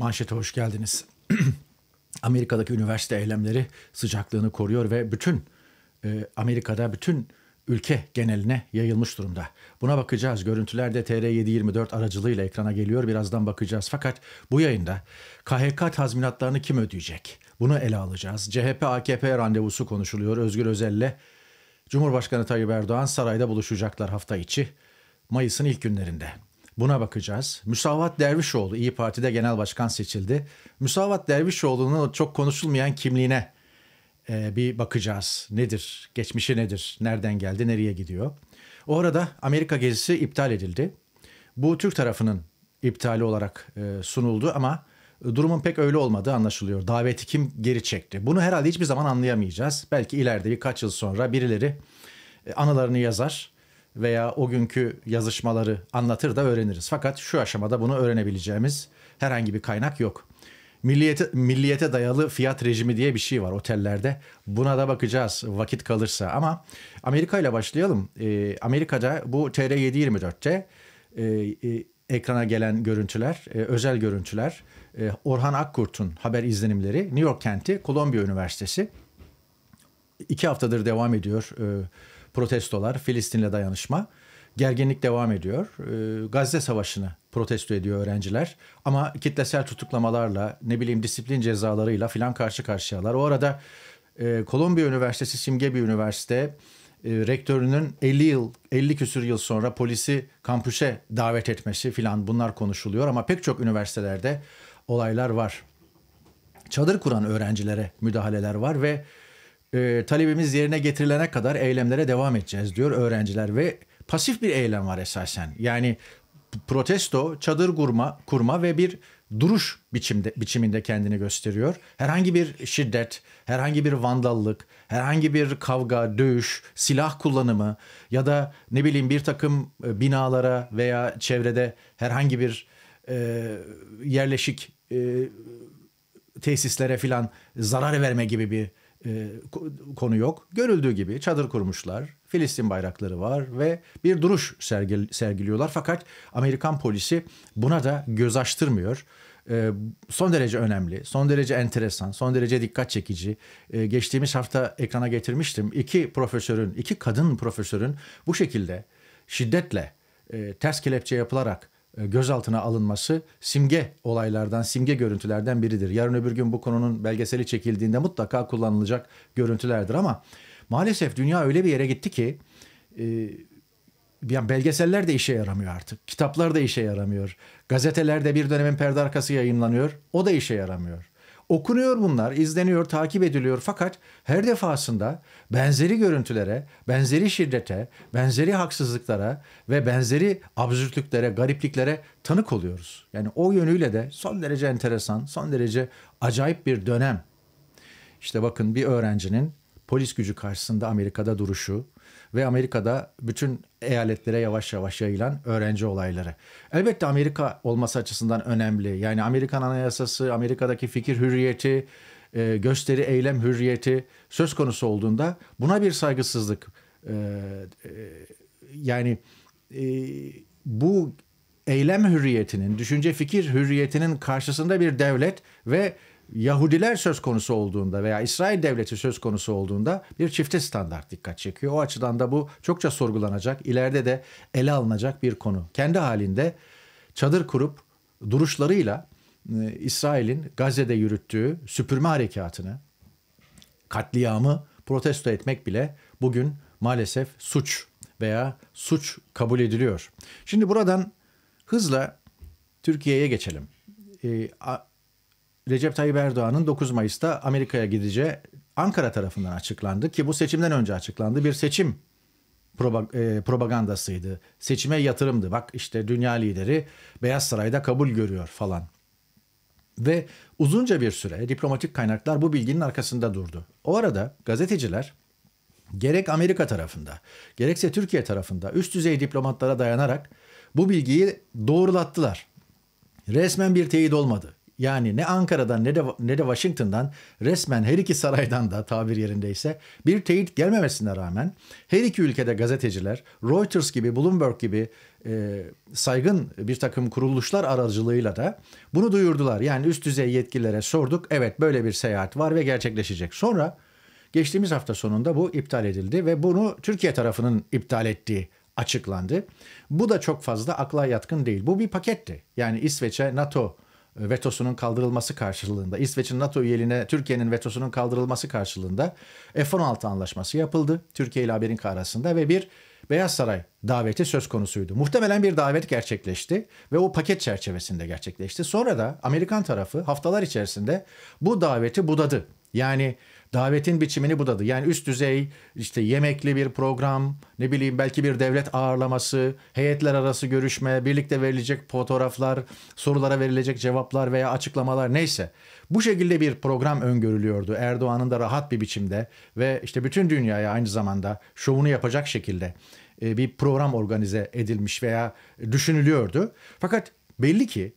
Manşete hoş geldiniz. Amerika'daki üniversite eylemleri sıcaklığını koruyor ve bütün Amerika'da bütün ülke geneline yayılmış durumda. Buna bakacağız. Görüntüler de TR724 aracılığıyla ekrana geliyor. Birazdan bakacağız. Fakat bu yayında KHK tazminatlarını kim ödeyecek? Bunu ele alacağız. CHP-AKP randevusu konuşuluyor. Özgür Özel'le Cumhurbaşkanı Tayyip Erdoğan sarayda buluşacaklar hafta içi, Mayıs'ın ilk günlerinde. Buna bakacağız. Müsavat Dervişoğlu İyi Parti'de genel başkan seçildi. Müsavat Dervişoğlu'nun çok konuşulmayan kimliğine bir bakacağız. Nedir? Geçmişi nedir? Nereden geldi? Nereye gidiyor? O arada Amerika gezisi iptal edildi. Bu Türk tarafının iptali olarak sunuldu ama durumun pek öyle olmadığı anlaşılıyor. Daveti kim geri çekti? Bunu herhalde hiçbir zaman anlayamayacağız. Belki ileride birkaç yıl sonra birileri anılarını yazar veya o günkü yazışmaları anlatır da öğreniriz. Fakat şu aşamada bunu öğrenebileceğimiz herhangi bir kaynak yok. Milliyete dayalı fiyat rejimi diye bir şey var otellerde. Buna da bakacağız vakit kalırsa. Ama Amerika ile başlayalım. Amerika'da bu TR724'te ekrana gelen görüntüler, özel görüntüler. Orhan Akkurt'un haber izlenimleri. New York kenti, Columbia Üniversitesi. 2 haftadır devam ediyor protestolar, Filistin'le dayanışma. Gerginlik devam ediyor. Gazze Savaşı'nı protesto ediyor öğrenciler. Ama kitlesel tutuklamalarla, disiplin cezalarıyla filan karşı karşıyalar. O arada Columbia Üniversitesi simge bir üniversite. Rektörünün 50 küsür yıl sonra polisi kampüse davet etmesi filan, bunlar konuşuluyor. Ama pek çok üniversitelerde olaylar var. Çadır kuran öğrencilere müdahaleler var ve talebimiz yerine getirilene kadar eylemlere devam edeceğiz diyor öğrenciler ve pasif bir eylem var esasen. Yani protesto, çadır kurma ve bir duruş biçiminde kendini gösteriyor. Herhangi bir şiddet, herhangi bir vandallık, herhangi bir kavga, dövüş, silah kullanımı ya da bir takım binalara veya çevrede herhangi bir yerleşik tesislere filan zarar verme gibi bir konu yok. Görüldüğü gibi çadır kurmuşlar, Filistin bayrakları var ve bir duruş sergiliyorlar. Fakat Amerikan polisi buna da göz açtırmıyor. Son derece önemli, son derece enteresan, son derece dikkat çekici. Geçtiğimiz hafta ekrana getirmiştim. İki kadın profesörün bu şekilde şiddetle ters kelepçe yapılarak gözaltına alınması simge olaylardan, simge görüntülerden biridir. Yarın öbür gün bu konunun belgeseli çekildiğinde mutlaka kullanılacak görüntülerdir ama maalesef dünya öyle bir yere gitti ki belgeseller de işe yaramıyor artık. Kitaplar da işe yaramıyor. Gazetelerde bir dönemin perde arkası yayınlanıyor. O da işe yaramıyor. Okunuyor bunlar, izleniyor, takip ediliyor fakat her defasında benzeri görüntülere, benzeri şiddete, benzeri haksızlıklara ve benzeri absürtlüklere, garipliklere tanık oluyoruz. Yani o yönüyle de son derece enteresan, son derece acayip bir dönem. İşte bakın bir öğrencinin polis gücü karşısında Amerika'da duruşu ve Amerika'da bütün eyaletlere yavaş yavaş yayılan öğrenci olayları. Elbette Amerika olması açısından önemli. Yani Amerikan anayasası, Amerika'daki fikir hürriyeti, gösteri eylem hürriyeti söz konusu olduğunda buna bir saygısızlık. Bu eylem hürriyetinin, düşünce fikir hürriyetinin karşısında bir devlet ve Yahudiler söz konusu olduğunda veya İsrail devleti söz konusu olduğunda bir çifte standart dikkat çekiyor. O açıdan da bu çokça sorgulanacak, ileride de ele alınacak bir konu. Kendi halinde çadır kurup duruşlarıyla İsrail'in Gazze'de yürüttüğü süpürme harekatını, katliamı protesto etmek bile bugün maalesef suç veya suç kabul ediliyor. Şimdi buradan hızla Türkiye'ye geçelim. Recep Tayyip Erdoğan'ın 9 Mayıs'ta Amerika'ya gideceği Ankara tarafından açıklandı ki bu seçimden önce açıklandı. Bir seçim propagandasıydı. Seçime yatırımdı. Bak işte dünya lideri Beyaz Saray'da kabul görüyor falan. Ve uzunca bir süre diplomatik kaynaklar bu bilginin arkasında durdu. O arada gazeteciler gerek Amerika tarafında gerekse Türkiye tarafında üst düzey diplomatlara dayanarak bu bilgiyi doğrulattılar. Resmen bir teyit olmadı. Yani ne Ankara'dan ne de Washington'dan resmen her iki saraydan da tabir yerindeyse bir teyit gelmemesine rağmen her iki ülkede gazeteciler Reuters gibi, Bloomberg gibi saygın bir takım kuruluşlar aracılığıyla da bunu duyurdular. Yani üst düzey yetkililere sorduk. Evet, böyle bir seyahat var ve gerçekleşecek. Sonra geçtiğimiz hafta sonunda bu iptal edildi ve bunu Türkiye tarafının iptal ettiği açıklandı. Bu da çok fazla akla yatkın değil. Bu bir paketti. Yani İsveç'e NATO vetosunun kaldırılması karşılığında, İsveç'in NATO üyeliğine Türkiye'nin vetosunun kaldırılması karşılığında F-16 anlaşması yapıldı Türkiye ile Amerika arasında ve bir Beyaz Saray daveti söz konusuydu. Muhtemelen bir davet gerçekleşti ve o paket çerçevesinde gerçekleşti. Sonra da Amerikan tarafı haftalar içerisinde bu daveti budadı. Yani davetin biçimini budadı. Yani üst düzey işte yemekli bir program, ne bileyim belki bir devlet ağırlaması, heyetler arası görüşme, birlikte verilecek fotoğraflar, sorulara verilecek cevaplar veya açıklamalar, neyse. Bu şekilde bir program öngörülüyordu Erdoğan'ın da rahat bir biçimde ve işte bütün dünyaya aynı zamanda şovunu yapacak şekilde bir program organize edilmiş veya düşünülüyordu. Fakat belli ki,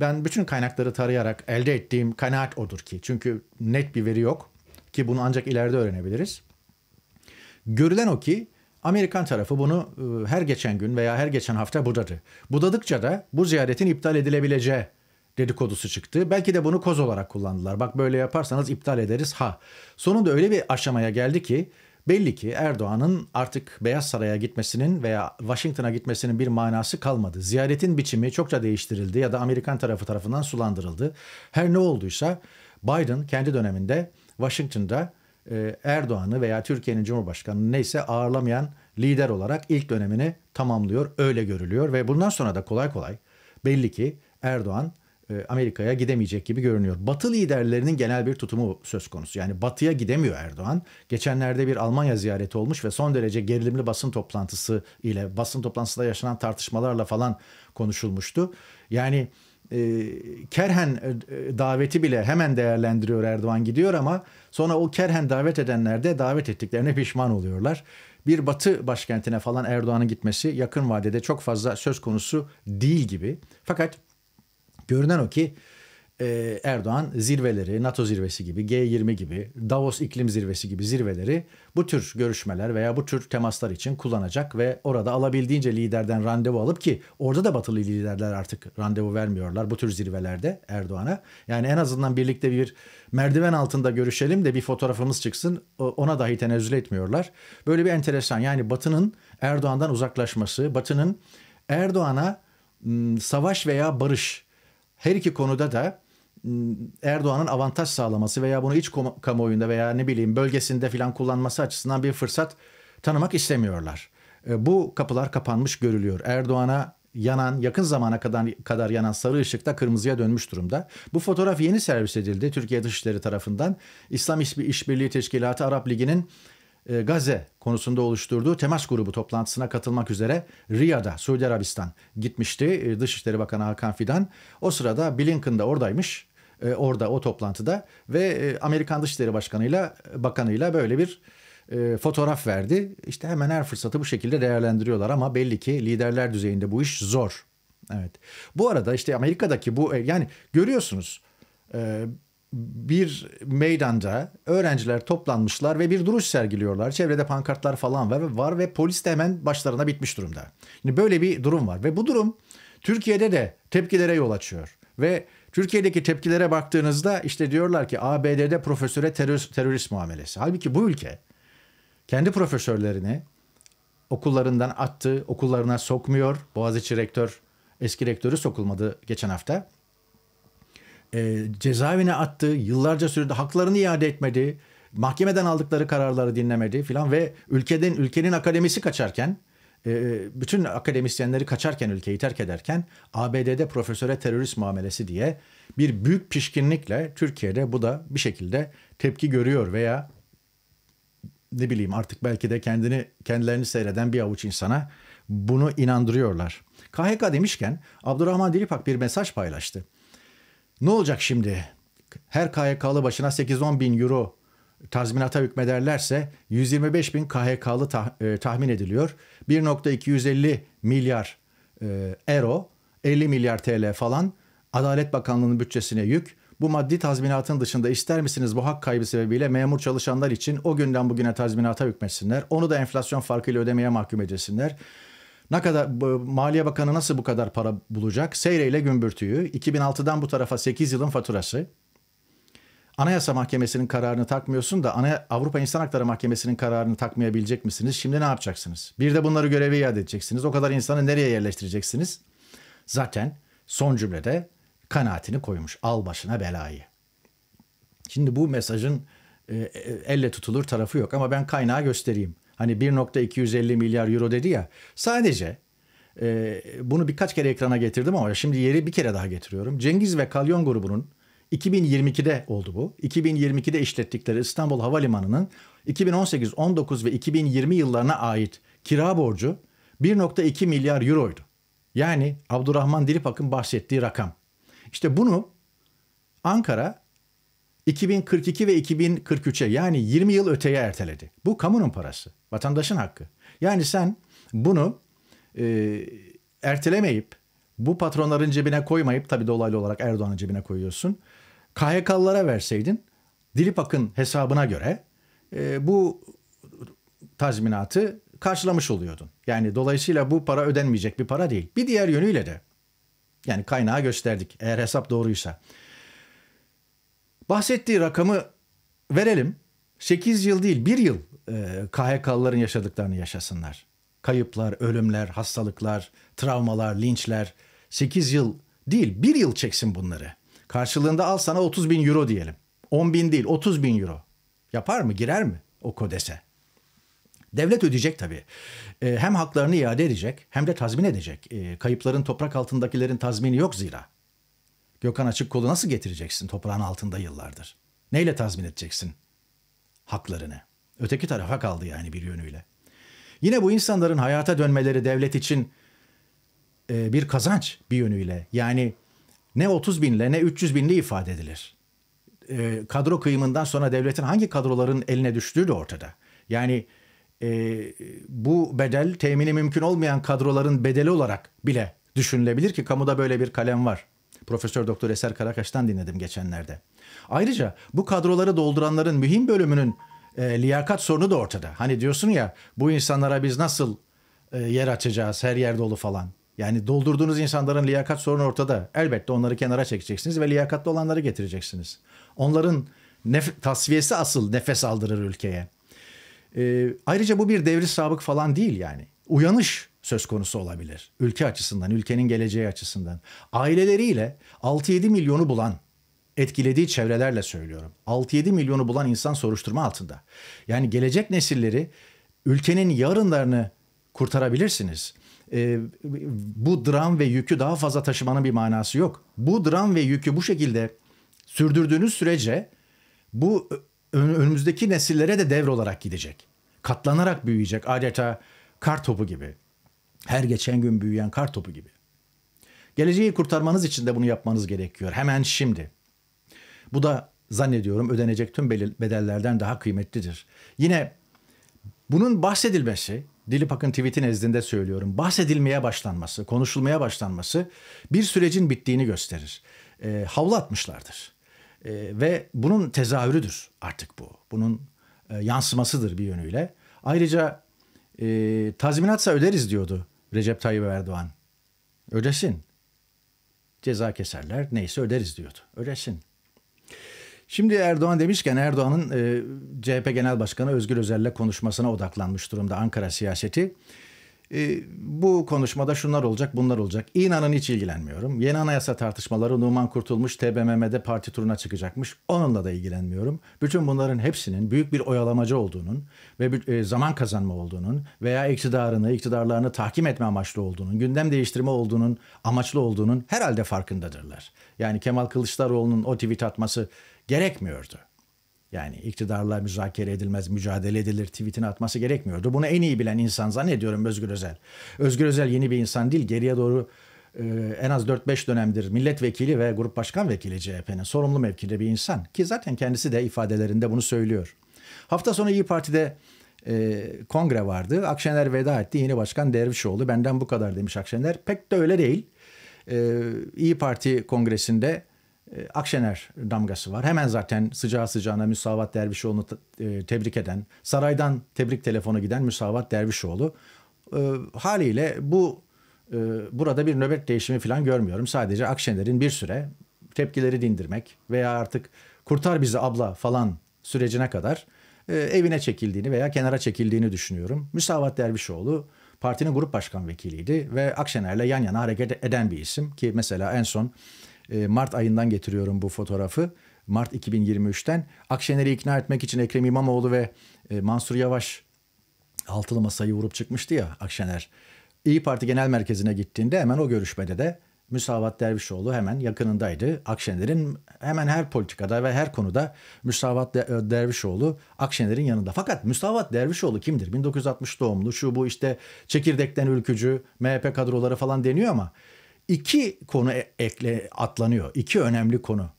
ben bütün kaynakları tarayarak elde ettiğim kanaat odur ki, çünkü net bir veri yok ki bunu ancak ileride öğrenebiliriz. Görülen o ki Amerikan tarafı bunu her geçen gün veya her geçen hafta budadı. Budadıkça da bu ziyaretin iptal edilebileceği dedikodusu çıktı. Belki de bunu koz olarak kullandılar. Bak böyle yaparsanız iptal ederiz ha. Sonunda öyle bir aşamaya geldi ki belli ki Erdoğan'ın artık Beyaz Saray'a gitmesinin veya Washington'a gitmesinin bir manası kalmadı. Ziyaretin biçimi çokça değiştirildi ya da Amerikan tarafı tarafından sulandırıldı. Her ne olduysa Biden kendi döneminde Washington'da Erdoğan'ı veya Türkiye'nin Cumhurbaşkanı'nı neyse ağırlamayan lider olarak ilk dönemini tamamlıyor. Öyle görülüyor ve bundan sonra da kolay kolay belli ki Erdoğan Amerika'ya gidemeyecek gibi görünüyor. Batı liderlerinin genel bir tutumu söz konusu. Yani Batı'ya gidemiyor Erdoğan. Geçenlerde bir Almanya ziyareti olmuş ve son derece gerilimli basın toplantısı ile, basın toplantısında yaşanan tartışmalarla falan konuşulmuştu. Yani kerhen daveti bile hemen değerlendiriyor Erdoğan, gidiyor ama sonra o kerhen davet edenler de davet ettiklerine pişman oluyorlar. Bir Batı başkentine falan Erdoğan'ın gitmesi yakın vadede çok fazla söz konusu değil gibi. Fakat görünen o ki Erdoğan zirveleri, NATO zirvesi gibi, G20 gibi, Davos iklim zirvesi gibi zirveleri bu tür görüşmeler veya bu tür temaslar için kullanacak ve orada alabildiğince liderden randevu alıp, ki orada da batılı liderler artık randevu vermiyorlar bu tür zirvelerde Erdoğan'a. Yani en azından birlikte bir merdiven altında görüşelim de bir fotoğrafımız çıksın, ona dahi tenezzül etmiyorlar. Böyle bir enteresan, yani Batı'nın Erdoğan'dan uzaklaşması, Batı'nın Erdoğan'a savaş veya barış, her iki konuda da Erdoğan'ın avantaj sağlaması veya bunu iç kamuoyunda veya ne bileyim bölgesinde filan kullanması açısından bir fırsat tanımak istemiyorlar. Bu kapılar kapanmış görülüyor. Erdoğan'a yanan, yakın zamana kadar yanan sarı ışıkta kırmızıya dönmüş durumda. Bu fotoğraf yeni servis edildi Türkiye Dışişleri tarafından. İslam İşbirliği Teşkilatı Arap Ligi'nin Gazze konusunda oluşturduğu temas grubu toplantısına katılmak üzere Riyad'a, Suudi Arabistan gitmişti Dışişleri Bakanı Hakan Fidan. O sırada Blinken de oradaymış, orada o toplantıda ve Amerikan Dışişleri Bakanı'yla böyle bir fotoğraf verdi. İşte hemen her fırsatı bu şekilde değerlendiriyorlar ama belli ki liderler düzeyinde bu iş zor. Evet. Bu arada işte Amerika'daki bu, yani görüyorsunuz, bir meydanda öğrenciler toplanmışlar ve bir duruş sergiliyorlar. Çevrede pankartlar falan var ve polis de hemen başlarına bitmiş durumda. Şimdi böyle bir durum var ve bu durum Türkiye'de de tepkilere yol açıyor. Ve Türkiye'deki tepkilere baktığınızda işte diyorlar ki ABD'de profesöre terörist muamelesi. Halbuki bu ülke kendi profesörlerini okullarından attı, okullarına sokmuyor. Boğaziçi eski rektörü sokulmadı geçen hafta. Cezaevine attı, yıllarca sürdü, haklarını iade etmedi, mahkemeden aldıkları kararları dinlemedi filan ve ülkenin akademisi kaçarken, bütün akademisyenleri kaçarken, ülkeyi terk ederken ABD'de profesöre terörist muamelesi diye bir büyük pişkinlikle Türkiye'de bu da bir şekilde tepki görüyor veya ne bileyim artık belki de kendilerini seyreden bir avuç insana bunu inandırıyorlar. KHK demişken Abdurrahman Dilipak bir mesaj paylaştı. Ne olacak şimdi? Her KHK'lı başına 8-10 bin euro tazminata hükmederlerse 125 bin KHK'lı tahmin ediliyor. 1.250 milyar euro, 50 milyar TL falan Adalet Bakanlığı'nın bütçesine yük. Bu maddi tazminatın dışında ister misiniz bu hak kaybı sebebiyle memur çalışanlar için o günden bugüne tazminata hükmetsinler. Onu da enflasyon farkıyla ödemeye mahkum edilsinler. Ne kadar Maliye Bakanı nasıl bu kadar para bulacak? Seyreyle gümbürtüyü. 2006'dan bu tarafa 8 yılın faturası. Anayasa Mahkemesi'nin kararını takmıyorsun da Avrupa İnsan Hakları Mahkemesi'nin kararını takmayabilecek misiniz? Şimdi ne yapacaksınız? Bir de bunları göreve iade edeceksiniz. O kadar insanı nereye yerleştireceksiniz? Zaten son cümlede kanaatini koymuş. Al başına belayı. Şimdi bu mesajın elle tutulur tarafı yok ama ben kaynağı göstereyim. Hani 1.250 milyar euro dedi ya. Sadece bunu birkaç kere ekrana getirdim ama şimdi yeri bir kere daha getiriyorum. Cengiz ve Kalyon grubunun 2022'de oldu bu. 2022'de işlettikleri İstanbul Havalimanı'nın 2018, 19 ve 2020 yıllarına ait kira borcu 1.2 milyar euroydu. Yani Abdurrahman Dilipak'ın bahsettiği rakam. İşte bunu Ankara 2042 ve 2043'e yani 20 yıl öteye erteledi. Bu kamunun parası, vatandaşın hakkı. Yani sen bunu ertelemeyip, bu patronların cebine koymayıp, tabii dolaylı olarak Erdoğan'ın cebine koyuyorsun. KHK'lılara verseydin, Dilipak'ın hesabına göre bu tazminatı karşılamış oluyordun. Yani dolayısıyla bu para ödenmeyecek bir para değil. Bir diğer yönüyle de, yani kaynağı gösterdik eğer hesap doğruysa. Bahsettiği rakamı verelim. 8 yıl değil 1 yıl KHK'lıların yaşadıklarını yaşasınlar. Kayıplar, ölümler, hastalıklar, travmalar, linçler. 8 yıl değil 1 yıl çeksin bunları. Karşılığında al sana 30 bin euro diyelim. 10 bin değil 30 bin euro. Yapar mı, girer mi o kodese? Devlet ödeyecek tabii. Hem haklarını iade edecek hem de tazmin edecek. Kayıpların toprak altındakilerin tazmini yok zira. Gökhan Açıkkol'u nasıl getireceksin toprağın altında yıllardır? Neyle tazmin edeceksin haklarını? Öteki tarafa kaldı yani bir yönüyle. Yine bu insanların hayata dönmeleri devlet için bir kazanç bir yönüyle. Yani ne 30 binle ne 300 binle ifade edilir. Kadro kıyımından sonra devletin hangi kadroların eline düştüğü de ortada. Yani bu bedel temini mümkün olmayan kadroların bedeli olarak bile düşünülebilir ki kamuda böyle bir kalem var. Profesör Doktor Eser Karakaş'tan dinledim geçenlerde. Ayrıca bu kadroları dolduranların mühim bölümünün liyakat sorunu da ortada. Hani diyorsun ya bu insanlara biz nasıl yer açacağız, her yer dolu falan. Yani doldurduğunuz insanların liyakat sorunu ortada. Elbette onları kenara çekeceksiniz ve liyakatlı olanları getireceksiniz. Onların tasfiyesi asıl nefes aldırır ülkeye. Ayrıca bu bir devri sabık falan değil yani. Uyanış söz konusu olabilir. Ülke açısından, ülkenin geleceği açısından. Aileleriyle 6-7 milyonu bulan, etkilediği çevrelerle söylüyorum. 6-7 milyonu bulan insan soruşturma altında. Yani gelecek nesilleri, ülkenin yarınlarını kurtarabilirsiniz. Bu dram ve yükü daha fazla taşımanın bir manası yok. Bu dram ve yükü bu şekilde sürdürdüğünüz sürece bu önümüzdeki nesillere de devr olarak gidecek. Katlanarak büyüyecek adeta kar topu gibi. Her geçen gün büyüyen kar topu gibi. Geleceği kurtarmanız için de bunu yapmanız gerekiyor. Hemen şimdi. Bu da zannediyorum ödenecek tüm bedellerden daha kıymetlidir. Yine bunun bahsedilmesi, Dilipak'ın tweet'i nezdinde söylüyorum. Bahsedilmeye başlanması, konuşulmaya başlanması bir sürecin bittiğini gösterir. Havlu atmışlardır. Ve bunun tezahürüdür artık bu. Bunun yansımasıdır bir yönüyle. Ayrıca tazminatsa öderiz diyordu Recep Tayyip Erdoğan. Ödesin. Ceza keserler neyse öderiz diyordu. Ödesin. Şimdi Erdoğan demişken Erdoğan'ın CHP Genel Başkanı Özgür Özel'le konuşmasına odaklanmış durumda Ankara siyaseti. Bu konuşmada şunlar olacak bunlar olacak. İnanın hiç ilgilenmiyorum. Yeni anayasa tartışmaları Numan Kurtulmuş TBMM'de parti turuna çıkacakmış. Onunla da ilgilenmiyorum. Bütün bunların hepsinin büyük bir oyalamacı olduğunun ve zaman kazanma olduğunun veya iktidarlarını tahkim etme amaçlı olduğunun, gündem değiştirme olduğunun, amaçlı olduğunun herhalde farkındadırlar. Yani Kemal Kılıçdaroğlu'nun o tweet atması gerekmiyordu. Yani iktidarla müzakere edilmez, mücadele edilir tweetini atması gerekmiyordu. Bunu en iyi bilen insan zannediyorum Özgür Özel. Özgür Özel yeni bir insan değil. Geriye doğru en az 4-5 dönemdir milletvekili ve grup başkan vekili CHP'nin sorumlu mevkide bir insan. Ki zaten kendisi de ifadelerinde bunu söylüyor. Hafta sonu İyi Parti'de kongre vardı. Akşener veda etti. Yeni başkan Dervişoğlu. Benden bu kadar demiş Akşener. Pek de öyle değil. İyi Parti kongresinde Akşener damgası var. Hemen zaten sıcağı sıcağına Müsavat Dervişoğlu'nu tebrik eden, saraydan tebrik telefonu giden Müsavat Dervişoğlu Haliyle bu burada bir nöbet değişimi falan görmüyorum. Sadece Akşener'in bir süre tepkileri dindirmek veya artık kurtar bizi abla falan sürecine kadar evine çekildiğini veya kenara çekildiğini düşünüyorum. Müsavat Dervişoğlu partinin grup başkan vekiliydi ve Akşener'le yan yana hareket eden bir isim ki mesela en son Mart ayından getiriyorum bu fotoğrafı. Mart 2023'ten Akşener'i ikna etmek için Ekrem İmamoğlu ve Mansur Yavaş altılı masayı vurup çıkmıştı ya Akşener. İyi Parti Genel Merkezi'ne gittiğinde hemen o görüşmede de Müsavat Dervişoğlu hemen yakınındaydı. Akşener'in hemen her politikada ve her konuda Müsavat Dervişoğlu Akşener'in yanında. Fakat Müsavat Dervişoğlu kimdir? 1960 doğumlu, şu bu işte çekirdekten ülkücü, MHP kadroları falan deniyor ama iki konu atlanıyor. İki önemli konu.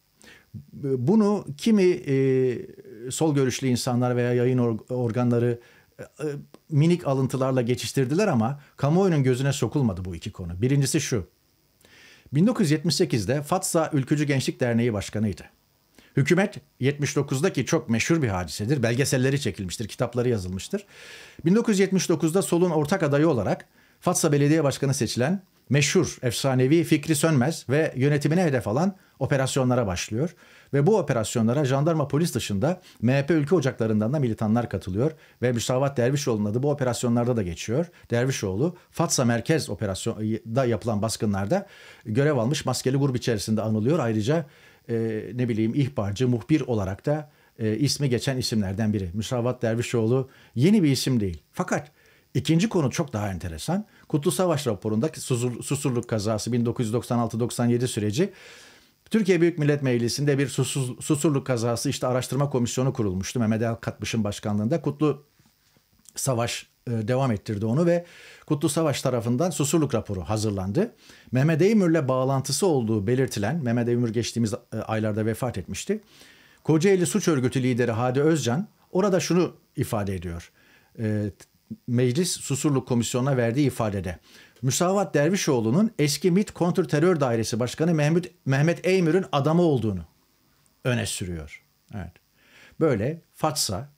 Bunu kimi sol görüşlü insanlar veya yayın organları minik alıntılarla geçiştirdiler ama kamuoyunun gözüne sokulmadı bu iki konu. Birincisi şu. 1978'de Fatsa Ülkücü Gençlik Derneği Başkanıydı. Hükümet 79'daki çok meşhur bir hadisedir. Belgeselleri çekilmiştir, kitapları yazılmıştır. 1979'da solun ortak adayı olarak Fatsa Belediye Başkanı seçilen meşhur, efsanevi Fikri Sönmez ve yönetimine hedef alan operasyonlara başlıyor. Ve bu operasyonlara jandarma polis dışında MHP ülke ocaklarından da militanlar katılıyor. Ve Müsavat Dervişoğlu'nun adı bu operasyonlarda da geçiyor. Dervişoğlu, Fatsa Merkez operasyonda yapılan baskınlarda görev almış maskeli grup içerisinde anılıyor. Ayrıca ne bileyim ihbarcı, muhbir olarak da ismi geçen isimlerden biri. Müsavat Dervişoğlu yeni bir isim değil. Fakat İkinci konu çok daha enteresan. Kutlu Savaş raporundaki Susurluk kazası 1996-97 süreci. Türkiye Büyük Millet Meclisi'nde bir Susurluk kazası işte araştırma komisyonu kurulmuştu. Mehmet Akşener'in başkanlığında Kutlu Savaş devam ettirdi onu ve Kutlu Savaş tarafından Susurluk raporu hazırlandı. Mehmet Eymür'le bağlantısı olduğu belirtilen, Mehmet Eymür geçtiğimiz aylarda vefat etmişti. Kocaeli Suç Örgütü lideri Hadi Özcan orada şunu ifade ediyor. Meclis Susurluk Komisyonu'na verdiği ifadede Müsavat Dervişoğlu'nun eski MİT Kontrterör Dairesi Başkanı Mehmet Eymür'ün adamı olduğunu öne sürüyor. Evet. Böyle Fatsa,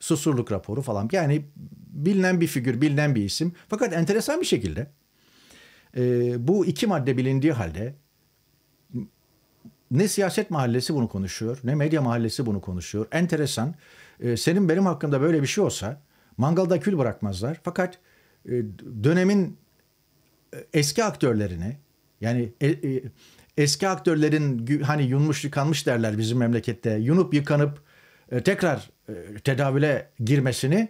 Susurluk raporu falan, yani bilinen bir figür, bilinen bir isim. Fakat enteresan bir şekilde bu iki madde bilindiği halde ne siyaset mahallesi bunu konuşuyor, ne medya mahallesi bunu konuşuyor. Enteresan. Senin benim hakkımda böyle bir şey olsa mangalda kül bırakmazlar. Fakat dönemin eski aktörlerini, yani eski aktörlerin hani yunmuş yıkanmış derler bizim memlekette, yunup yıkanıp tekrar tedavüle girmesini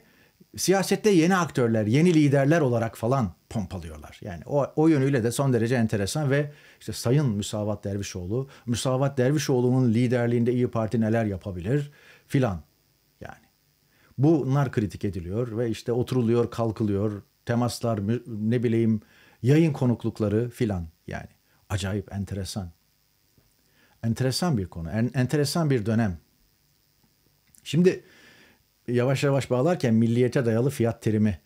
siyasette yeni aktörler, yeni liderler olarak falan pompalıyorlar. Yani o yönüyle de son derece enteresan ve işte Sayın Müsavat Dervişoğlu, Müsavat Dervişoğlu'nun liderliğinde İyi Parti neler yapabilir filan. Bunlar kritik ediliyor ve işte oturuluyor, kalkılıyor, temaslar, ne bileyim yayın konuklukları filan, yani acayip enteresan. Enteresan bir konu, enteresan bir dönem. Şimdi yavaş yavaş bağlarken milliyete dayalı fiyat terimi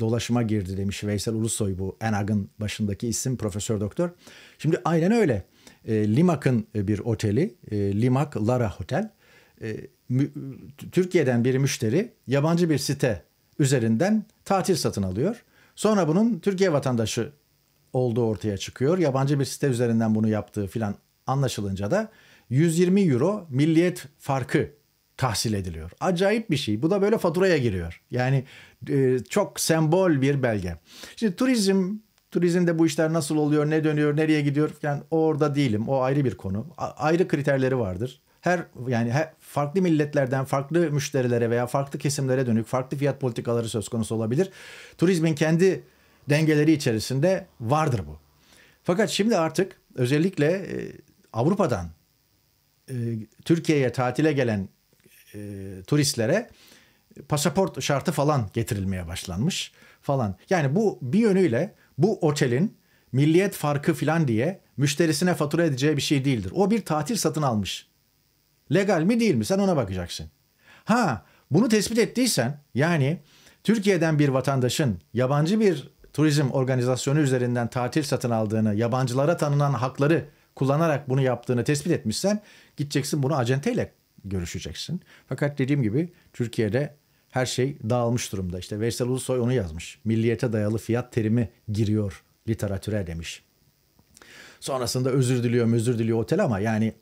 dolaşıma girdi demiş Veysel Ulusoy, bu ENAG'ın başındaki isim, profesör doktor. Şimdi aynen öyle. Limak'ın bir oteli, Limak Lara Hotel. Türkiye'den bir müşteri yabancı bir site üzerinden tatil satın alıyor. Sonra bunun Türkiye vatandaşı olduğu ortaya çıkıyor. Yabancı bir site üzerinden bunu yaptığı filan anlaşılınca da 120 € milliyet farkı tahsil ediliyor. Acayip bir şey. Bu da böyle faturaya giriyor. Yani çok sembol bir belge. Şimdi turizmde bu işler nasıl oluyor, ne dönüyor, nereye gidiyor filan, orada değilim. O ayrı bir konu. Ayrı kriterleri vardır. Yani farklı milletlerden farklı müşterilere veya farklı kesimlere dönük farklı fiyat politikaları söz konusu olabilir. Turizmin kendi dengeleri içerisinde vardır bu. Fakat şimdi artık özellikle Avrupa'dan Türkiye'ye tatile gelen turistlere pasaport şartı falan getirilmeye başlanmış falan. Yani bu bir yönüyle bu otelin milliyet farkı falan diye müşterisine fatura edeceği bir şey değildir. O bir tatil satın almış. Legal mi değil mi? Sen ona bakacaksın. Ha, bunu tespit ettiysen, yani Türkiye'den bir vatandaşın yabancı bir turizm organizasyonu üzerinden tatil satın aldığını, yabancılara tanınan hakları kullanarak bunu yaptığını tespit etmişsen, gideceksin bunu acenteyle görüşeceksin. Fakat dediğim gibi Türkiye'de her şey dağılmış durumda. İşte Veysel Ulusoy onu yazmış. Milliyete dayalı fiyat terimi giriyor literatüre demiş. Sonrasında özür diliyor otel ama yani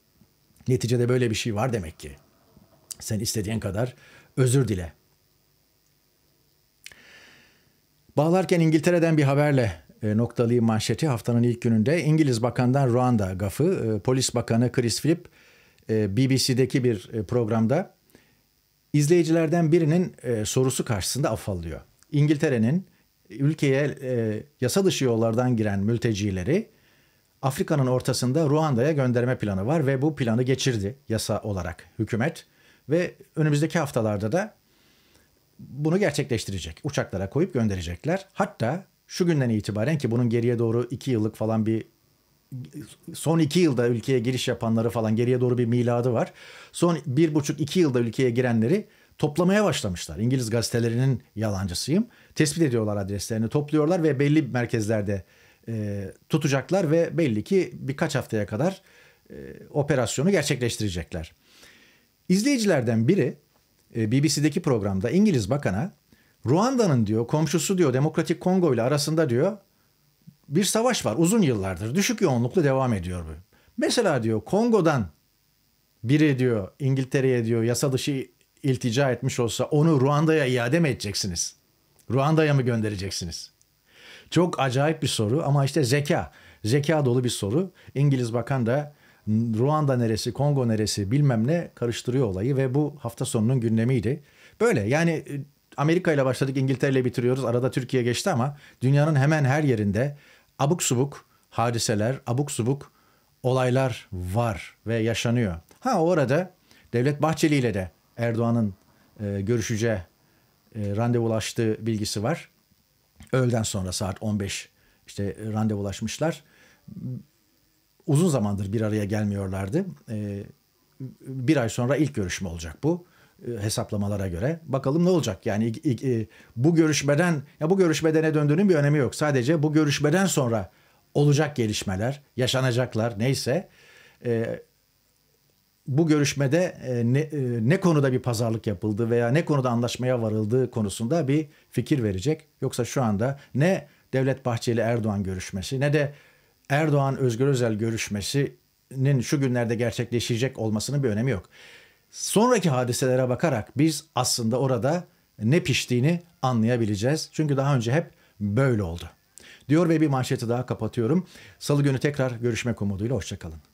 neticede böyle bir şey var demek ki. Sen istediğin kadar özür dile. Bağlarken İngiltere'den bir haberle noktalayayım manşeti. Haftanın ilk gününde İngiliz Bakan'dan Ruanda gafı. Polis Bakanı Chris Philip BBC'deki bir programda izleyicilerden birinin sorusu karşısında afallıyor. İngiltere'nin ülkeye yasa dışı yollardan giren mültecileri Afrika'nın ortasında Ruanda'ya gönderme planı var ve bu planı geçirdi yasa olarak hükümet ve önümüzdeki haftalarda da bunu gerçekleştirecek. Uçaklara koyup gönderecekler. Hatta şu günden itibaren ki bunun geriye doğru 2 yıllık falan bir son 2 yılda ülkeye giriş yapanları falan geriye doğru bir miladı var. Son 1,5-2 yılda ülkeye girenleri toplamaya başlamışlar. İngiliz gazetelerinin yalancısıyım. Tespit ediyorlar adreslerini, topluyorlar ve belli merkezlerde tutacaklar ve belli ki birkaç haftaya kadar operasyonu gerçekleştirecekler. İzleyicilerden biri BBC'deki programda İngiliz Bakan'a Ruanda'nın diyor komşusu diyor Demokratik Kongo ile arasında diyor bir savaş var uzun yıllardır düşük yoğunluklu devam ediyor bu. Mesela diyor Kongo'dan biri diyor İngiltere'ye diyor yasa dışı iltica etmiş olsa onu Ruanda'ya iade mi edeceksiniz? Ruanda'ya mı göndereceksiniz? Çok acayip bir soru ama işte zeka dolu bir soru. İngiliz Bakan da Ruanda neresi, Kongo neresi bilmem ne karıştırıyor olayı ve bu hafta sonunun gündemiydi. Böyle yani Amerika ile başladık, İngiltere ile bitiriyoruz. Arada Türkiye geçti ama dünyanın hemen her yerinde abuk subuk hadiseler, abuk subuk olaylar var ve yaşanıyor. Ha o arada Devlet Bahçeli ile de Erdoğan'ın görüşeceği, randevulaştığı bilgisi var. Öğleden sonra saat 15 işte randevulaşmışlar. Uzun zamandır bir araya gelmiyorlardı. Bir ay sonra ilk görüşme olacak bu. Hesaplamalara göre. Bakalım ne olacak? Yani bu görüşmede ne döndüğünün bir önemi yok. Sadece bu görüşmeden sonra olacak gelişmeler, yaşanacaklar neyse bu görüşmede ne konuda bir pazarlık yapıldı veya ne konuda anlaşmaya varıldığı konusunda bir fikir verecek. Yoksa şu anda ne Devlet Bahçeli-Erdoğan görüşmesi ne de Erdoğan-Özgür Özel görüşmesinin şu günlerde gerçekleşecek olmasının bir önemi yok. Sonraki hadiselere bakarak biz aslında orada ne piştiğini anlayabileceğiz. Çünkü daha önce hep böyle oldu. Diyor ve bir manşeti daha kapatıyorum. Salı günü tekrar görüşmek umuduyla hoşça kalın.